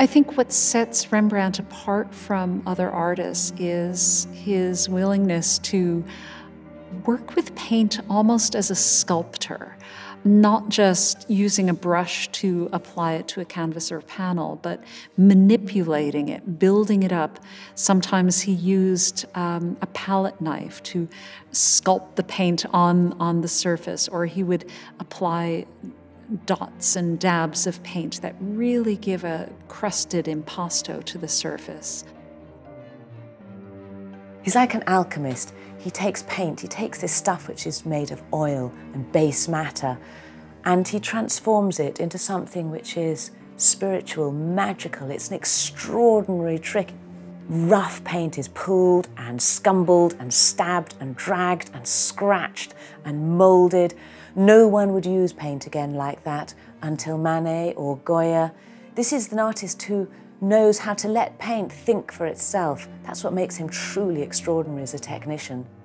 I think what sets Rembrandt apart from other artists is his willingness to work with paint almost as a sculptor, not just using a brush to apply it to a canvas or a panel, but manipulating it, building it up. Sometimes he used a palette knife to sculpt the paint on the surface, or he would apply dots and dabs of paint that really give a crusted impasto to the surface. He's like an alchemist. He takes paint, he takes this stuff which is made of oil and base matter, and he transforms it into something which is spiritual, magical. It's an extraordinary trick. Rough paint is pulled and scumbled and stabbed and dragged and scratched and moulded. No one would use paint again like that until Manet or Goya. This is an artist who knows how to let paint think for itself. That's what makes him truly extraordinary as a technician.